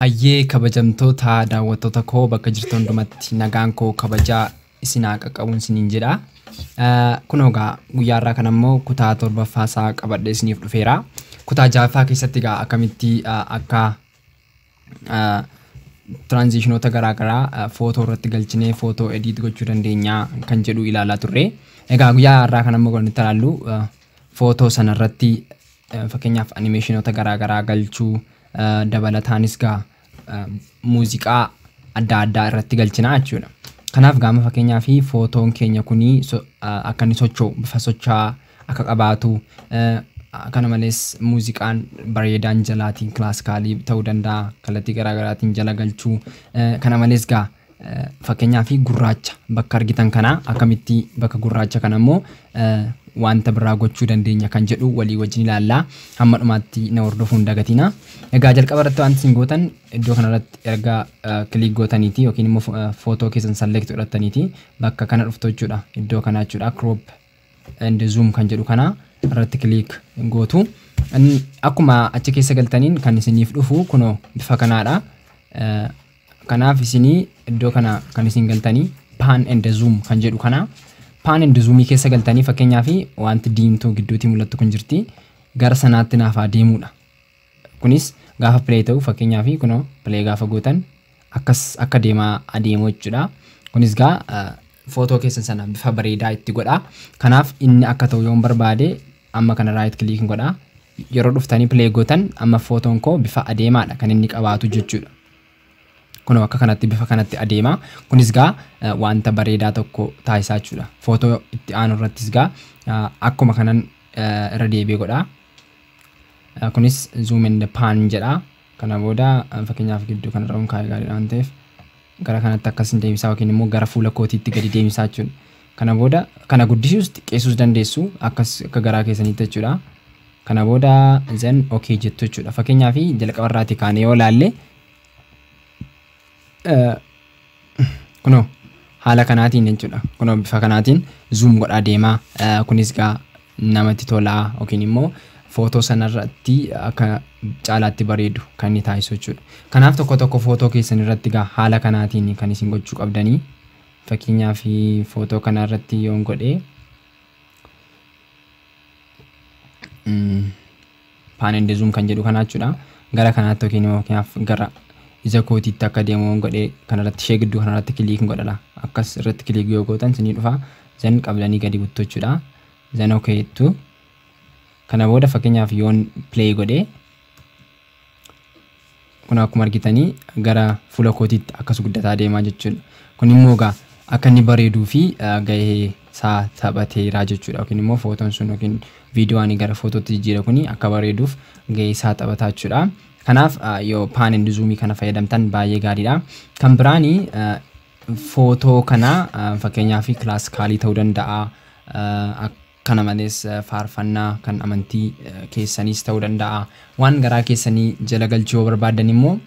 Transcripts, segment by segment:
Ayyee kabajamtoota daawwattoota koo bakka jirtan hundumatti nagaan koo kabajaa isin qaqqabuun isiniin jedha. Kun egaa guyyaa irraa kan ammoo kutaa 7ffaa isaa qabadhee isiniif dhufeera. Kutaa 6ffaa keessatti egaa akkamitti akka transitionoota garaagaraa footoo irratti galchinee footoo edit gochuu dandeenya kan jedhu ilaalaa turre. Egaa guyyaa irraa kan ammoo kan talaallu footoo sana irratti fakkeenyaaf animationoota garaagaraa galchuu dabalataanis gaa muuziqaa adda addaa irratti galchina jechuudha. Kanaaf gaama fakkeenyaa fi footoon keenya kuni akka inni socho'u bifa sochaa akka qabaatu kana malees muuziqaan bareedaan jalaatiin kilaasikaalii ta'uu danda'a kallattii garaagaraatiin jala galchuu kana malees gaa fakkeenyaa fi gurraacha bakka argitan kana akkamitti bakka gurraacha kana immoo wanta biraa gochuu dandeenya kan jedhu walii wajjin ilaalla amma dhumaatti na hordofuun dagatina. Egaa jalqaba irratti waan isin gootan iddoo kanarratti erga klik gootaniiti yookiin immoo footoo keessan select godhataniiti bakka kana dhuftu jechuudha. Iddoo kana jechuudha crop and zoom kan jedhu kana irratti klik gootu. Akkuma achi keessa galtaniin kan isiniif dhufu kunoo bifa kanaadha. Kanaaf isinii iddoo kana kan isin galtanii pan and zoom kan jedhu kana Pan and zoomii keessa galtanii fakkeenyaa fi wanti diimtuu gidduutti mul'attu kun jirti gara sanaatti naaf adeemudha. Kunis gaafa play ta'u fakkeenyaa fi kunoo play gaafa gootan akkas akka deemaa adeemu jechuudha. Kunis gaa footoo keessa sana bifa bareedaa itti godha. Kanaaf inni akka ta'u yoon barbaade amma kana right click godha. Yeroo dhuftanii play gootan amma footoon koo bifa adeemaadha kan inni qabaatu jechuudha. Kuno akka kanatti bifa kanatti adeema kunis gaa wanta bareedaa tokko taayisaa jechuudha. Footoo itti aanu irrattis gaa akkuma kanan irra deebi'ee godha. Kunis zoom in the pan jedha. Kana booda fakkeenyaaf gidduu kana irra kaa'ee gaarii waan ta'eef gara kanatti akkasiin deemsaa yookiin immoo gara fuula kootiitti gadi deemsaa jechuudha. Kana booda kana guddisuus xiqqeessuus dandeessu akkas akka garaa keessaniitti jechuudha. Kana booda zen okay jettu jechuudha. Fakkeenyaaf jalqaba irraati kaanee yoo laalle kuno haala kanaatiin jechuudha. Kuno bifa kanaatiin zoom godhaa deemaa. Kunis gaa namatti tolaa yookiin immoo footoo sanarratti akka caalaatti bareedu kan inni taasisu jechuudha. Kanaaf tokko tokko footoo keessan irratti gaa haala kanaatiin kan isin gochuu qabdanii. Fakkeenyaaf footoo kanarratti yoon godhee pan and zoom kan jedhu kana jechuudha. Gara kanaatti yookiin immoo gara Iza koti taka dia mau ngode kana rati shege du kana rati kili kingo dala akas rati kili gyo gotan seni dufa zen kabla ni gadi buto chuda zen oke itu kana boda fakenya avion play gode kuna kumar kita ni gara fula koti akas gudda tade ma jechul kuni moga akan ni bare dufi gahe sa tabate raja chuda kuni mo foton sunokin video ani gara foto tijira kuni akabare duf gahe sa tabata chuda Kanaaf yoo pan and zoomii kana fayyadamtan baay'ee gaariidha. Kan biraani footoo kana fakkeenyaa fi kilaasikaalii ta'uu danda'a. Kana malees faarfannaa kan amantii keessaniis ta'uu danda'a. Waan garaa keessanii jala galchuu barbaadan immoo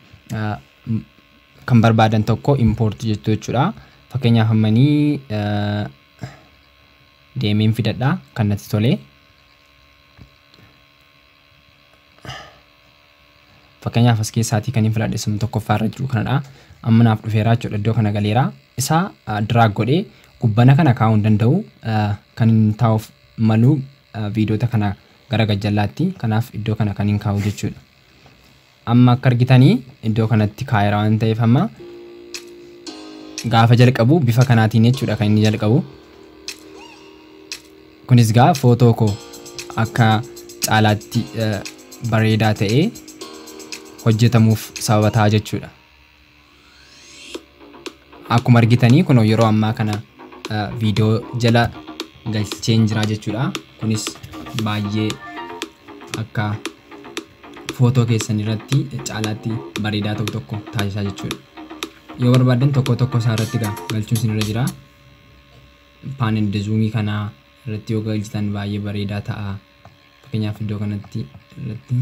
kan barbaadan tokko import jechuu jechuudha. Fakkeenyaaf hammanii deemeen fidadha kan natti tole. Fakkeenyaaf as keessaatii kan hin filadheessinu tokko faarra jiru kanadha. Ammaaf dhufeeraa jechuudha iddoo kana galeera. Isa drag godhee gubbana kana kaa'uun danda'u kan taa'uuf malu viidiyoota kana gara gajjallaatti kanaaf iddoo kana kan hin kaa'u jechuudha. Amma akka argitanii iddoo kanatti kaa'eera waan ta'eef amma gaafa jalqabu bifa kanaatiin jechuudha kan inni jalqabu. Kunis gaa footoo koo akka caalaatti bareedaa ta'ee hojjetamuuf sababa ta'a jechuudha. Akkuma argitanii kun yeroo ammaa kana viidiyoo jala galchee jira jechuudha. Kunis baay'ee akka footoo keessan irratti caalaatti bareedaa ta'u tokko taasisaa jechuudha. Yoo barbaadan tokko tokko isaa irratti galchuun isinirra jira. Pan and zoomii kana irratti yoo galchitan baay'ee bareedaa ta'a. Fakkeenyaaf iddoo kanatti irratti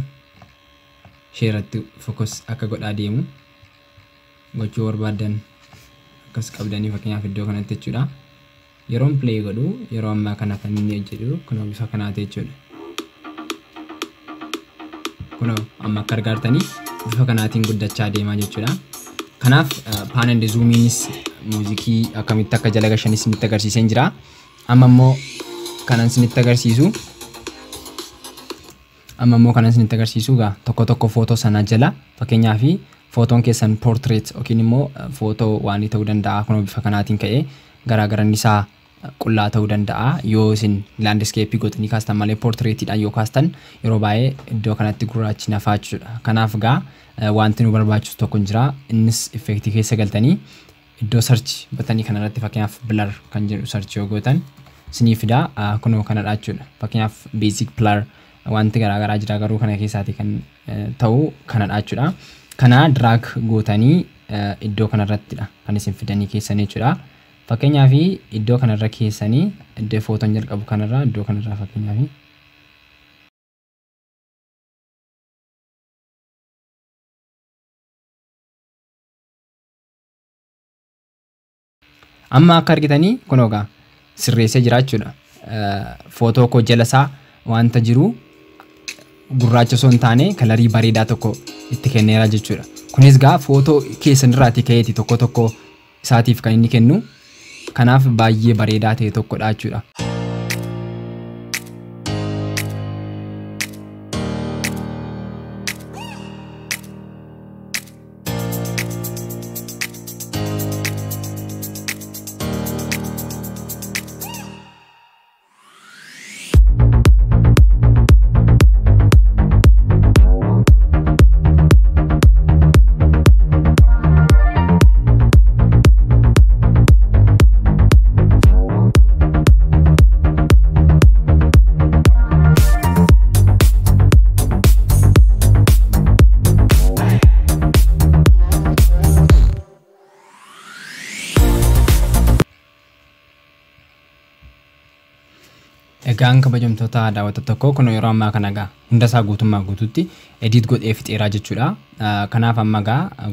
Sheeratu fokus akka godhaa deemu gochuu barbaadan akkas qabdanii fakkeenyaaf iddoo kanatti jechuudha. Yeroon play godhu yeroo ammaa kana kan inni hojjetu kun bifa kanaati jechuudha. kunaaf amma gargaartanii bifa kanaatiin guddachaa deemaa jechuudha. Kanaaf paaneelli zoomiinis muuziqii akkamitti akka jalagaashanis nutti agarsiisee jira. Amammoo kanan nutti agarsiisu tokko tokko footoo sana jala fakkeenyaaf footoon keessan portrait yookiin immoo footoo waan ta'uu danda'a kunuun bifa kanaatiin ka'ee garaagaran isaa qullaa ta'uu danda'a yoo isin landscape gootanii kaastan malee portraitidhaan yoo kaastan yeroo baay'ee iddoo kanatti gurraachi nafaachuudha. Kanaaf wanti nu barbaachisu tokko jira innis effecti keessa galtanii iddoo search batanii kanarratti fakkeenyaaf blur kan jedhu search yoo gootan isiniif fida kunuun kanadha jechuudha. Fakkeenyaaf basic blur wanti garaagaraa jira garuu kana keessaatii kan ta'u kanadha jechuudha. Kana drag gootanii iddoo kanarrattidha kan isin fidanii keessanii jechuudha. Fakkeenyaaf iddoo kanarra keessanii iddoo footoon jalqabu kanarra iddoo kanarra fakkeenyaaf amma akka argitanii kunoga sirreessee jira jechuudha. Footoo koo jalasaa wanta jiru gurraacha son taane kalarii bareedaa tokko itti kenneera jechuudha. Kunis footoo keessan irratti ka'eeti tokko tokko isaatiif kan inni kennu kanaaf baay'ee bareedaa ta'e tokkodha jechuudha. Egaan kabajamtoota daawwattoota tokko kun yeroo ammaa kana hundasaa guutummaa guutuutti edit godhee fixeera jechuudha. Kanaaf amma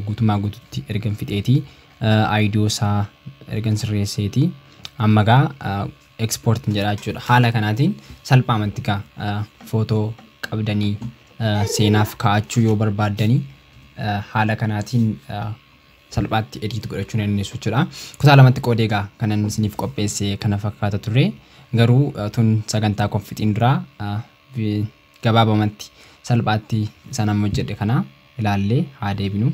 guutummaa guutuutti ergan fixeeti aidiyoosaa ergan sirreesseeti amma export jedha jechuudha. Haala kanaatiin salphaamatti footoo qabdanii seenaaf kaa'achuu yoo barbaaddanii haala kanaatiin salphaatti edit godhachuu dandeessu jechuudha. Kutaa lamatti qoodeegaa kanan isiniif qopheessee kana fakkaata turre. Garu tun sagantaa konfit indra gabaabamatti salphaatti sanam hojjedhe kana ilaalle haa deebinu.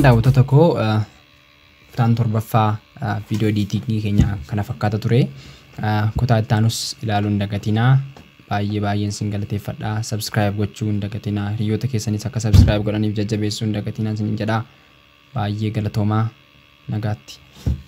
Daawwattoota tokko tan torbaffaa video editing keenya kana fakkaata ture kutaa itti aanus ilaaluun dagatinaa baay'ee baay'een isin galateeffadha. Subscribe gochuun dagatinaa hiriyoota keessaniis akka subscribe godhaniif jajjabeessuun dagatinaa isin jedha. Baay'ee galatoomaa nagaatti.